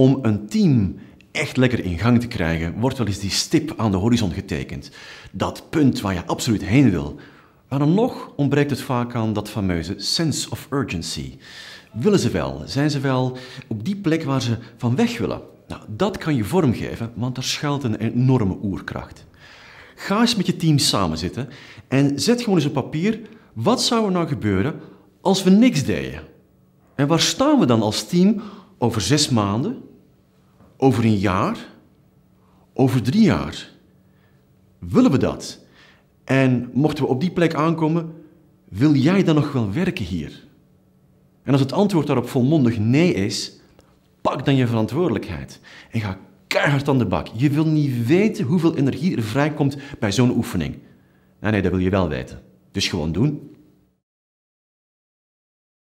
Om een team echt lekker in gang te krijgen, wordt wel eens die stip aan de horizon getekend. Dat punt waar je absoluut heen wil. Maar dan nog ontbreekt het vaak aan dat fameuze sense of urgency. Willen ze wel? Zijn ze wel op die plek waar ze van weg willen? Nou, dat kan je vormgeven, want daar schuilt een enorme oerkracht. Ga eens met je team samenzitten en zet gewoon eens op papier: wat zou er nou gebeuren als we niks deden? En waar staan we dan als team over 6 maanden? Over 1 jaar? Over 3 jaar? Willen we dat? En mochten we op die plek aankomen, wil jij dan nog wel werken hier? En als het antwoord daarop volmondig nee is, pak dan je verantwoordelijkheid en ga keihard aan de bak. Je wil niet weten hoeveel energie er vrijkomt bij zo'n oefening. Nee, dat wil je wel weten. Dus gewoon doen.